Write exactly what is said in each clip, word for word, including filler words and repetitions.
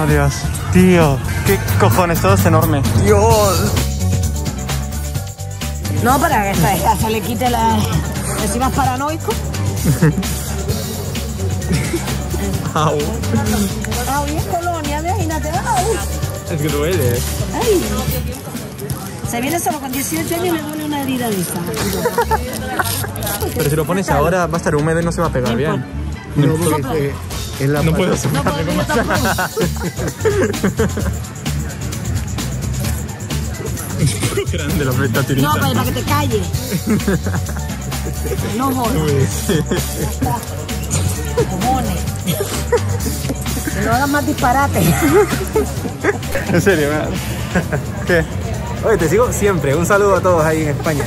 Adiós. Tío, qué cojones, todo es enorme. Dios. No, para que esta, esta se le quite la... Encima paranoico. Au. Au, y es colonia, imagínate. Au. Es que duele. Ay. Se viene solo con dieciocho años y me duele una herida de esa. Pero si lo pones ahora va a estar húmedo y no se va a pegar bien. No, no, porque no, es, es la no puedo asomarme con más. Grande la meta tirita. No, para que te calles. No jodas. Cojones. No hagas más disparates. En serio, ¿qué? Oye, te sigo siempre. Un saludo a todos ahí en España.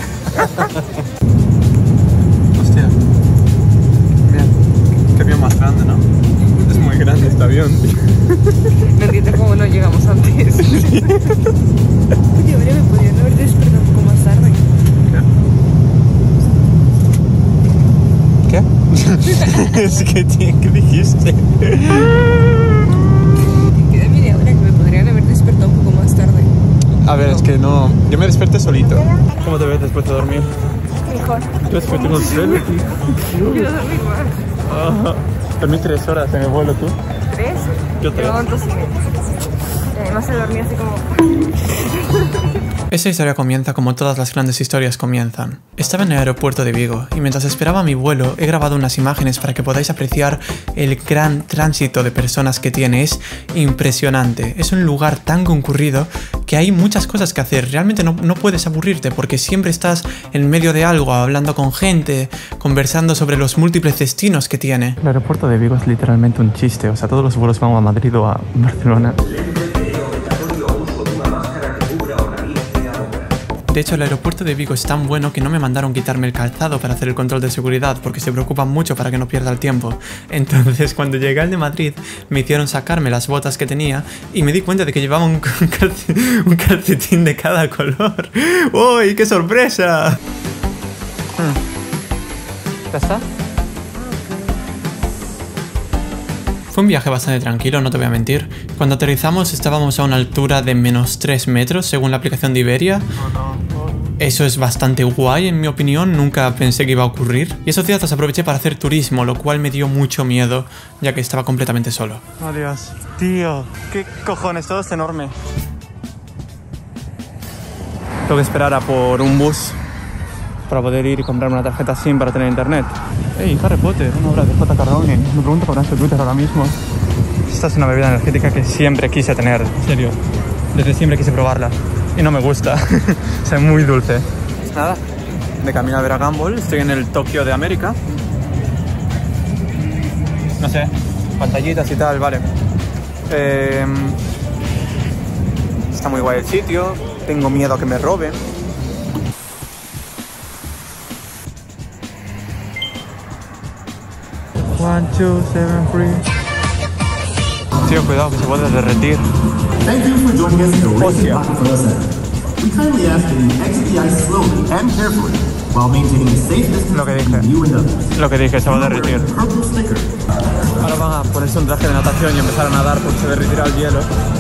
Hostia. Mira, qué avión más grande, ¿no? Es muy grande este avión, tío. No entiendo cómo no llegamos antes. Oye, María, me podían haber despertado un poco más tarde. ¿Qué? ¿Qué? Es que, tío, ¿qué dijiste? Queda media hora que me podrían haber despertado un poco más tarde. A ver, es que no... Yo me desperté solito. ¿Cómo te ves después de dormir? Mejor. Yo después tengo sueño. Quiero dormir más. Dormí tres horas en el vuelo, ¿tú? ¿Tres? Yo tres. Además se dormía así como... Esta historia comienza como todas las grandes historias comienzan. Estaba en el aeropuerto de Vigo y mientras esperaba mi vuelo he grabado unas imágenes para que podáis apreciar el gran tránsito de personas que tiene. Es impresionante, es un lugar tan concurrido que hay muchas cosas que hacer. Realmente no, no puedes aburrirte porque siempre estás en medio de algo, hablando con gente, conversando sobre los múltiples destinos que tiene. El aeropuerto de Vigo es literalmente un chiste, o sea, todos los vuelos van a Madrid o a Barcelona. De hecho, el aeropuerto de Vigo es tan bueno que no me mandaron quitarme el calzado para hacer el control de seguridad porque se preocupan mucho para que no pierda el tiempo. Entonces, cuando llegué al de Madrid, me hicieron sacarme las botas que tenía y me di cuenta de que llevaba un, un calcetín de cada color. ¡Uy, qué sorpresa! ¿Ya está? Fue un viaje bastante tranquilo, no te voy a mentir. Cuando aterrizamos estábamos a una altura de menos tres metros, según la aplicación de Iberia. Eso es bastante guay, en mi opinión, nunca pensé que iba a ocurrir. Y esos días los aproveché para hacer turismo, lo cual me dio mucho miedo, ya que estaba completamente solo. Adiós. Tío, qué cojones, todo es enorme. Tengo que esperar a por un bus para poder ir y comprar una tarjeta SIM para tener internet. Hey, Harry Potter, una obra de J. Cardone. Me pregunto por este Twitter ahora mismo. Esta es una bebida energética que siempre quise tener, en serio. Desde siempre quise probarla. Y no me gusta. O sea, es muy dulce. Nada, de camino a ver a Gumball. Estoy en el Tokio de América. No sé, pantallitas y tal, vale. Eh, está muy guay el sitio. Tengo miedo a que me roben. one, two, seven, three. Tío, cuidado que se puede derretir. Thank you for joining us in the Racing Park Plaza. We kindly ask that you exit the ice slowly and carefully while maintaining a safe distance between you and others. Lo que dije, se va a derretir. Ahora van a ponerse un traje de natación y empezar a nadar porque se derretirá el hielo.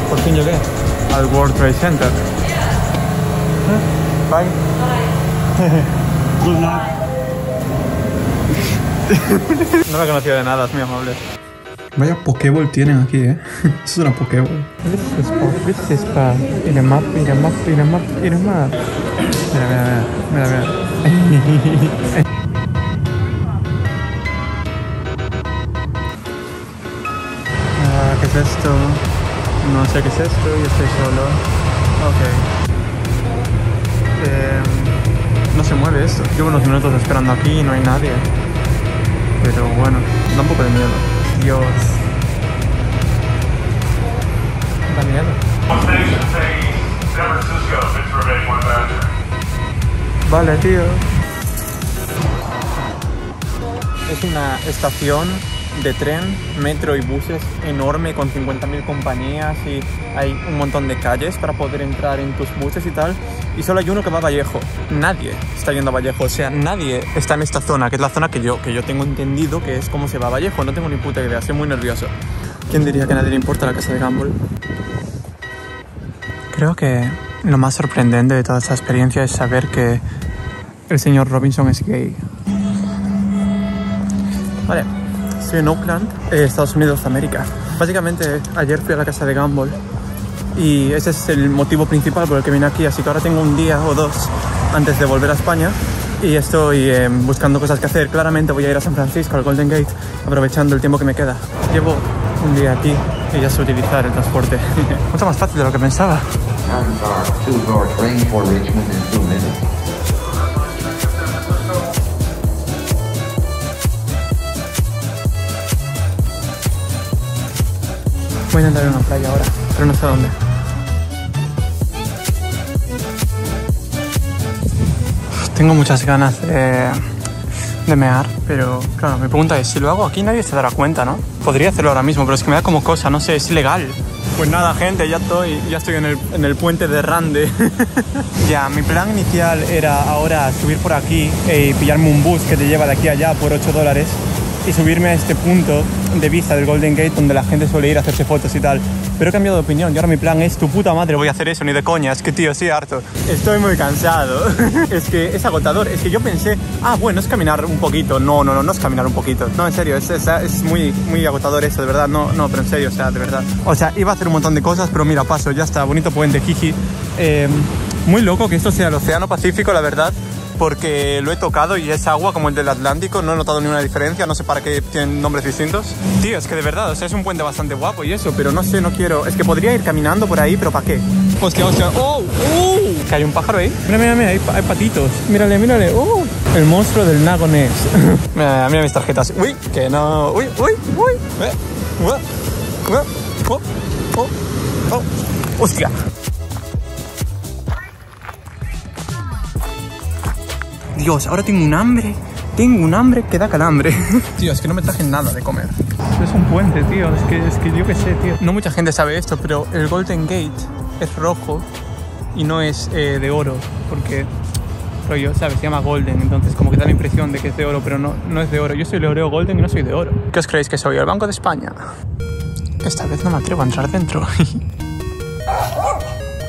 Por fin llegué al World Trade Center. Bye. Bye. Good luck. No la conocía de nada, es muy amable. Vaya Pokéball tienen aquí, eh. Eso es una Pokéball. This is Pokéball, this is Pokéball. Mira, map, mira, map, mira, map, mira, map. Mira, mira, mira, mira. Ah, ¿qué es esto? No sé qué es esto, yo estoy solo. Ok. Eh, no se mueve esto. Llevo unos minutos esperando aquí y no hay nadie. Pero bueno, da un poco de miedo. Dios. Da miedo. Vale, tío. Es una estación de tren, metro y buses enorme con cincuenta mil compañías y hay un montón de calles para poder entrar en tus buses y tal. Y solo hay uno que va a Vallejo. Nadie está yendo a Vallejo, o sea, nadie está en esta zona, que es la zona que yo, que yo tengo entendido que es como se va a Vallejo. No tengo ni puta idea, soy muy nervioso. ¿Quién diría que a nadie le importa la casa de Gumball? Creo que lo más sorprendente de toda esta experiencia es saber que el señor Robinson es gay. Vale, estoy en Oakland, eh, Estados Unidos de América. Básicamente ayer fui a la casa de Gumball y ese es el motivo principal por el que vine aquí, así que ahora tengo un día o dos antes de volver a España y estoy eh, buscando cosas que hacer. Claramente voy a ir a San Francisco, al Golden Gate, aprovechando el tiempo que me queda. Llevo un día aquí y ya sé utilizar el transporte. Mucho más fácil de lo que pensaba. Voy a andar en una playa ahora, pero no sé dónde. Tengo muchas ganas de, de mear, pero claro, me preguntáis, si lo hago aquí nadie se dará cuenta, ¿no? Podría hacerlo ahora mismo, pero es que me da como cosa, no sé, es ilegal. Pues nada, gente, ya estoy, ya estoy en el, en el puente de Rande. Ya, mi plan inicial era ahora subir por aquí y pillarme un bus que te lleva de aquí a allá por ocho dólares. Y subirme a este punto de vista del Golden Gate donde la gente suele ir a hacerse fotos y tal. Pero he cambiado de opinión y ahora mi plan es tu puta madre voy a hacer eso, ni de coña, es que tío, sí, harto. Estoy muy cansado. Es que es agotador, es que yo pensé, ah, bueno, es caminar un poquito. No, no, no, no es caminar un poquito. No, en serio, es, es, es muy, muy agotador eso, de verdad. No, no, pero en serio, o sea, de verdad. O sea, iba a hacer un montón de cosas, pero mira, paso, ya está, bonito puente, jiji. Eh, muy loco que esto sea el Océano Pacífico, la verdad. Porque lo he tocado y es agua como el del Atlántico, no he notado ninguna diferencia, no sé para qué tienen nombres distintos. Tío, es que de verdad, o sea, es un puente bastante guapo y eso, pero no sé, no quiero... Es que podría ir caminando por ahí, pero ¿para qué? Hostia, hostia, ¡oh! ¡Uh! Que hay un pájaro ahí. Mira, mira, mira, hay, hay patitos. Mírale, mírale, ¡uh! El monstruo del lago Ness. Mira, mira mis tarjetas. ¡Uy! Que no... ¡Uy! ¡Uy! ¡Uy! Eh, uh, uh, oh, oh, oh. ¡Hostia! Dios, ahora tengo un hambre, tengo un hambre que da calambre. Tío, es que no me traje nada de comer. Es un puente, tío, es que, es que yo qué sé, tío. No mucha gente sabe esto, pero el Golden Gate es rojo y no es eh, de oro, porque rollo, ¿sabes? Se llama Golden, entonces como que da la impresión de que es de oro, pero no, no es de oro. Yo soy Leoreo Golden y no soy de oro. ¿Qué os creéis que soy? ¿El Banco de España? Esta vez no me atrevo a entrar dentro. ¡Qué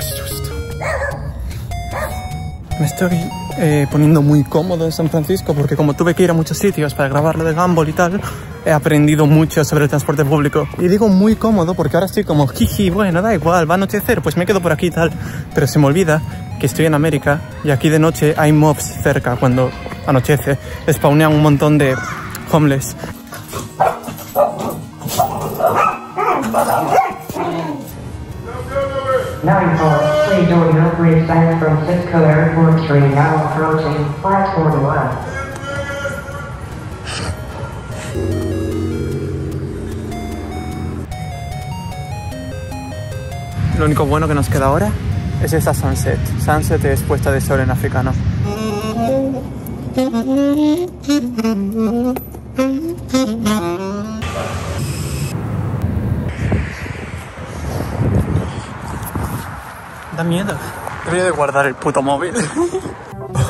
susto! Me estoy... Eh, poniendo muy cómodo en San Francisco porque como tuve que ir a muchos sitios para grabar lo de Gumball y tal, he aprendido mucho sobre el transporte público. Y digo muy cómodo porque ahora estoy como, jiji, bueno, da igual, va a anochecer, pues me quedo por aquí y tal. Pero se me olvida que estoy en América y aquí de noche hay mobs cerca cuando anochece. Spawnean un montón de homeless. Lo único bueno que nos queda ahora es esta sunset. Sunset es puesta de sol en africano. Da miedo. Debería de guardar el puto móvil.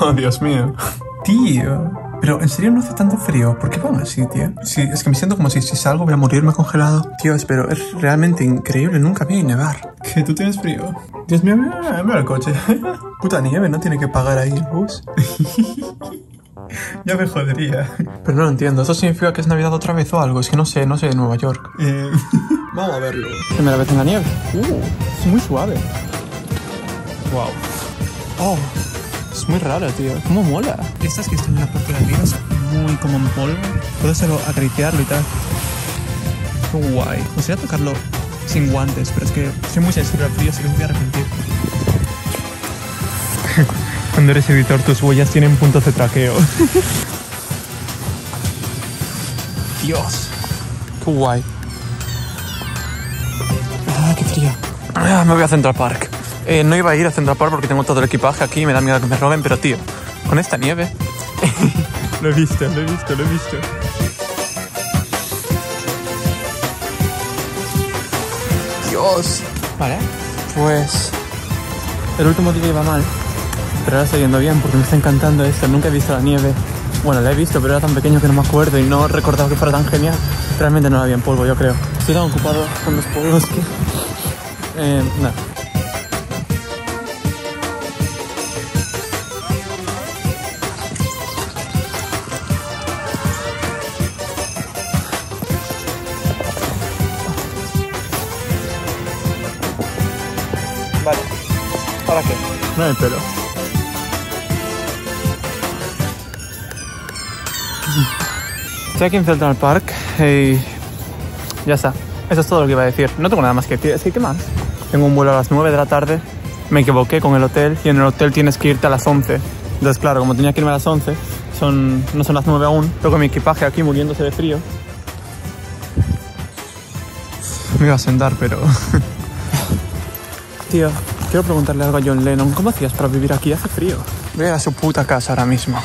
Oh, Dios mío. Tío. Pero, ¿en serio no hace tanto frío? ¿Por qué van así, tío? Sí, es que me siento como si, si salgo voy a morirme congelado. Dios, pero es realmente increíble. Nunca vi nevar. ¿Que tú tienes frío? Dios mío, mira, mira el coche. Puta nieve, no tiene que pagar ahí el bus. Ya me jodería. Pero no lo entiendo. ¿Eso significa que es Navidad otra vez o algo? Es que no sé, no sé de Nueva York. Eh, vamos a verlo. Primera vez en la nieve. Uh, es muy suave. Wow. Oh, es muy raro, tío. ¿Cómo mola? Estas que están en la parte de arriba son muy como en polvo. Puedo solo acariciarlo y tal. Qué guay. Gustaría tocarlo sin guantes, pero es que soy muy sensible al frío, así que me voy a arrepentir. Cuando eres editor, tus huellas tienen puntos de traqueo. Dios. Qué guay. Ah, qué frío. Ah, me voy a Central Park. Eh, no iba a ir a Central Park porque tengo todo el equipaje aquí y me da miedo que me roben, pero tío, con esta nieve... Lo he visto, lo he visto, lo he visto. Dios. Vale, pues... El último día iba mal, pero ahora está yendo bien porque me está encantando esto. Nunca he visto la nieve Bueno, la he visto, pero era tan pequeño que no me acuerdo y no recordaba que fuera tan genial. Realmente no la había en polvo, yo creo. Estoy tan ocupado con los polvos que... Eh, nada. Vale. ¿Para qué? No hay pelo. Estoy aquí en Central Park y ya está. Eso es todo lo que iba a decir. No tengo nada más que decir. ¿Qué más? Tengo un vuelo a las nueve de la tarde. Me equivoqué con el hotel y en el hotel tienes que irte a las once. Entonces, claro, como tenía que irme a las once, son, no son las nueve aún. Tengo con mi equipaje aquí muriéndose de frío. Me iba a sentar, pero... Tío, quiero preguntarle algo a John Lennon. ¿Cómo hacías para vivir aquí? Hace frío. Ve a su puta casa ahora mismo.